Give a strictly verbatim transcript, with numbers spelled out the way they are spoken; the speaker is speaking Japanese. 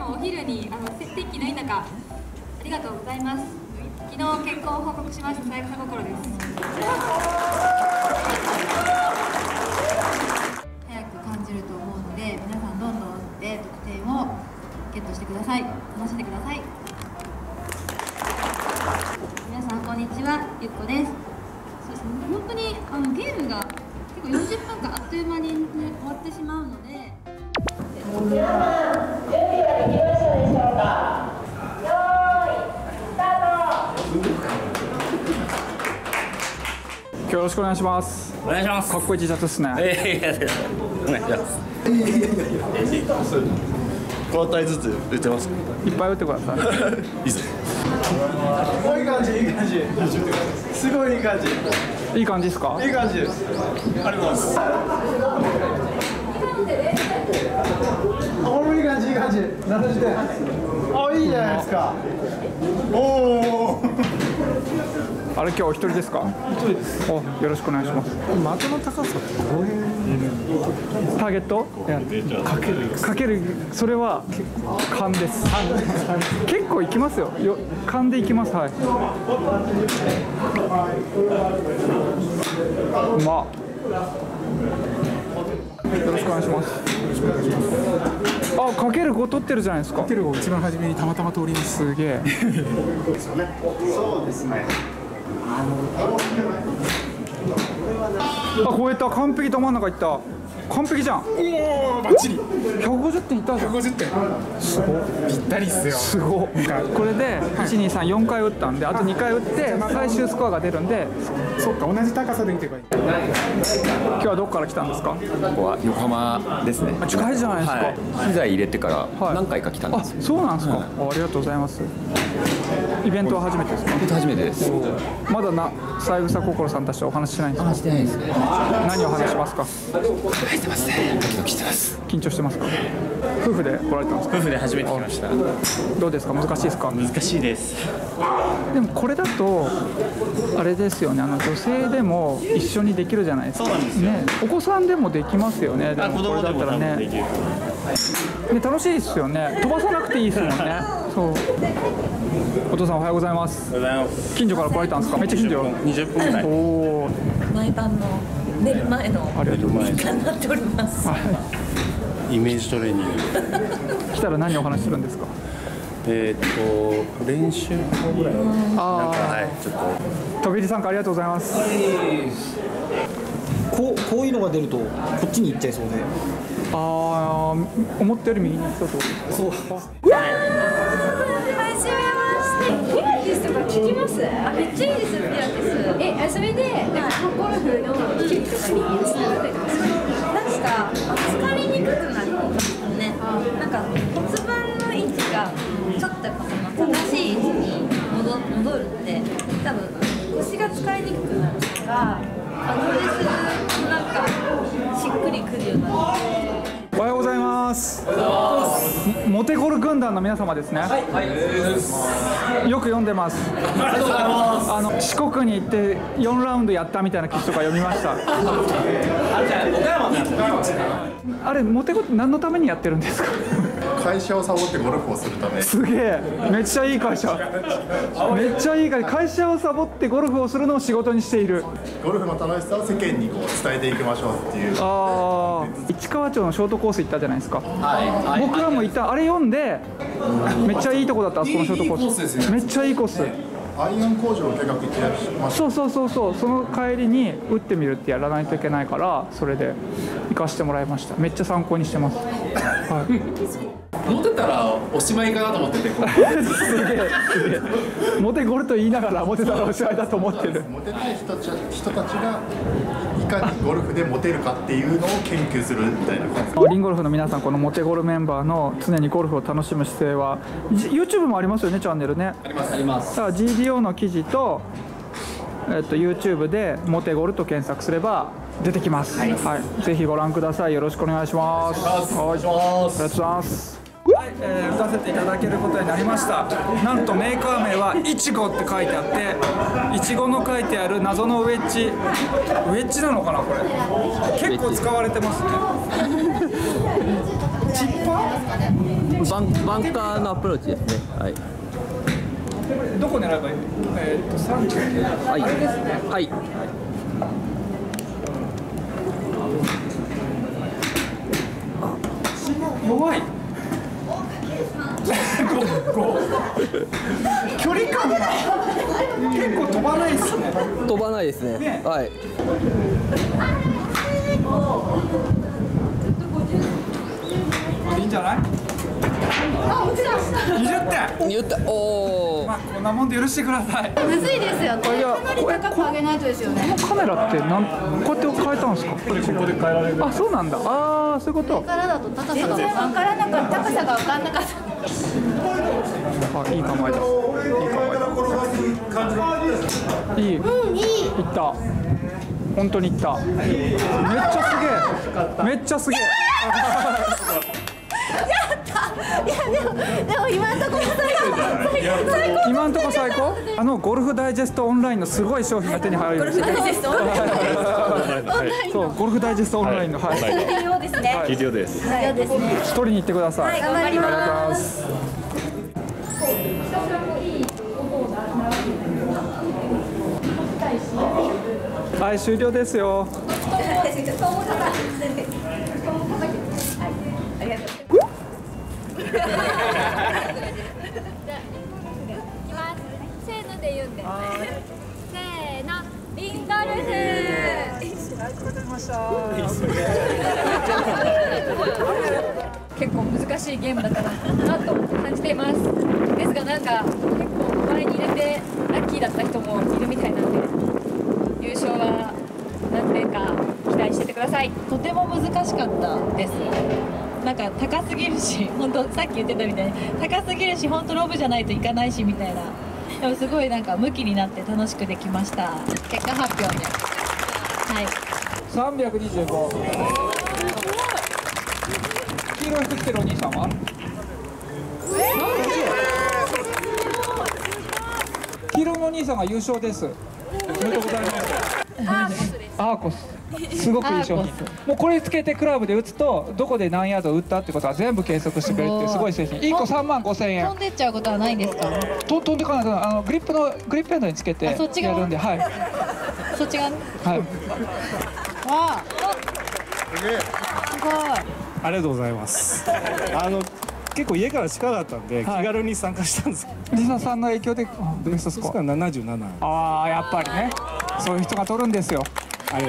もお昼にあの天気のいい中ありがとうございます。昨日結婚を報告しましたさやかさ心です早く感じると思うので、皆さんどんどんで得点をゲットしてください。楽しんでください。皆さんこんにちは、ゆっこです。そうですね、本当にあのゲームが結構よんじゅっぷんかんあっという間に、ね、終わってしまうので、皆さん準備はできましたでしょうか。よろしくお願いします。お願いします。かっこいい T シャツっすね。お願いします。交代ずつ打てますか。いっぱい打ってください。いいですね。いい感じ、いい感じ。すごいいい感じ。いい感じですか。いい感じです。ありがとうございます。あ、いい感じ、いい感じ。ななじゅってん。あ、いいじゃないですか。おお。あれ今日お一人ですか。一人です。お、よろしくお願いします。的の高さってどういうターゲット？かけるかける、それは勘です。結構いきますよ。よ勘でいきます。はい。うまっ。よろしくお願いします。あ、かけるご取ってるじゃないですか。かけるご一番初めにたまたま通ります。すげえ。そうですね。あ、超えた。完璧。ど真ん中いった。完璧じゃん。おお、バッチリ。ひゃくごじゅってんいった。ひゃくごじゅってんすごっ。ぴったりっすよ。すごっ。これでいち、に、さん、よんかい打ったんで、あとにかい打って最終スコアが出るんで。そっか、同じ高さで打てばいい。今日はどこから来たんですか。ここは横浜ですね。近いじゃないですか。機材入れてから何回か来たんです。あ、そうなんですか。ありがとうございます。イベントは初めてですか。イベント初めてです。まだな、三枝心さんたちとお話ししてないんですか。話してないですね。何を話しますか。してますね。ドキドキしてます。緊張してますか。夫婦で来られたんですか。夫婦で初めて来ました。どうですか。難しいですか。難しいです。でもこれだとあれですよね。あの女性でも一緒にできるじゃないですか。そうなんですよね。お子さんでもできますよね。でもこれだったらね。で、楽しいですよね。飛ばさなくていいですもんね。そう。お父さんおはようございます。おはようございます。近所から来られたんですか。めっちゃ近所。にじゅっぷんぐらい。おお。毎晩の。寝る前の日課になっております。イメージトレーニング。来たら何をお話しするんですか。えっと練習法ぐらい。ああ、はい、ちょっと。飛び入り参加ありがとうございます。こうこういうのが出るとこっちに行っちゃいそうで。ああ、思ったより右に行ったと。そう。聞きます。あ、めっちゃいいですよ、ピラティス。え、それで、なんかゴルフのキックとか右にしたりとか、確か疲れにくくなるんですよね。なんか骨盤の位置がちょっとやっぱその正しい位置に戻戻るので、多分腰が疲れにくくなるとか、あのレスのなんかしっくりくるようになる。おはようございます。モテゴル軍団の皆様ですね。よく読んでます。あの四国に行ってよんラウンドやったみたいな記事とか読みました。あれモテゴ何のためにやってるんですか。会社をサボってゴルフをするため。すげえ、めっちゃいい会社。めっちゃいい会社。会社をサボってゴルフをするのを仕事にしている。ゴルフの楽しさを世間にこう伝えていきましょうっていう。ああ、市川町のショートコース行ったじゃないですか。はい。僕らも行った。あれ読んで、めっちゃいいとこだった。あそこのショートコース。めっちゃいいコース。アイアン工場を計画行ってました。そうそうそうそう。その帰りに打ってみるってやらないといけないから、それで行かしてもらいました。めっちゃ参考にしてます。はい。モテたらおしまいかなと思ってて、モテゴルと言いながらモテたらおしまいだと思ってる。モテない人たちがいかにゴルフでモテるかっていうのを研究するみたいな感じ。リンゴルフの皆さん、このモテゴルメンバーの常にゴルフを楽しむ姿勢は ユーチューブ もありますよね。チャンネルね、ありますあります。さあ ジーディーオー の記事と、えっと ユーチューブ でモテゴルと検索すれば出てきます。はい、はい、ぜひご覧ください。よろしくお願いします。お願いします。ありがとうございます。はい、えー、打たせていただけることになりました。なんとメーカー名は「イチゴ」って書いてあって、イチゴの書いてある謎のウェッジ、ウェッジなのかなこれ。結構使われてますね。バン、バンカーのアプローチですね。はい。どこ狙えばいい？えー、っと三十。はい。はい。弱い。距離感が結構飛ばないですね。飛ばないですね。ねはい。いいんじゃない？あ、落ちだ。にじゅってん。にじゅってん。おお。まあこんなもんで許してください。むずいですよ。これかなり高く上げないとですよね。このカメラってなんこうやって変えたんですか？これここで変えられる。あ、そうなんだ。ああ、そういうこと。上からだと高さが分からなかった。高さが分からなかった。あ、いい構えだ。いい構えだ。いい。うん、いい。いった。本当にいった。めっちゃすげえ。めっちゃすげえ。いやでもでも今のところ最高。今のところ最高。あのゴルフダイジェストオンラインのすごい商品が手に入りました。ゴルフダイジェストオンライン。そうゴルフダイジェストオンラインのはい。必要ですね。必要です。必要ですね。取りに行ってください。頑張ります。はい終了ですよ。ありがとう。行きます。せーので言って。せーの、リンゴルフ。結構難しいゲームだったなと感じています。ですがなんか結構周りに入れてラッキーだった人もいるみたいなので、優勝は何点か期待しててください。とても難しかったです。なんか高すぎるし、本当さっき言ってたみたいに高すぎるし、本当ロブじゃないといかないしみたいな。でもすごいなんか向きになって楽しくできました。結果発表で、はい、さんびゃくにじゅうご。黄色い服着てるお兄さんは黄色のお兄さんが優勝です。おめでとうございます。アーコスすごくいい商品。もうこれつけてクラブで打つとどこで何ヤード打ったってことは全部計測してくれるっていうすごい製品。いっこさんまんごせんえん。飛んでっちゃうことはないんですか？と飛んでかないかな。あのグリップのグリップエンドにつけてやるんで、はい。そっちがね。はい。わあ。すごい。ありがとうございます。あの結構家から近かったんで気軽に参加したんです。リサさんの影響でベストスコアななじゅうなな。ああやっぱりね。そういう人が取るんですよ。はい。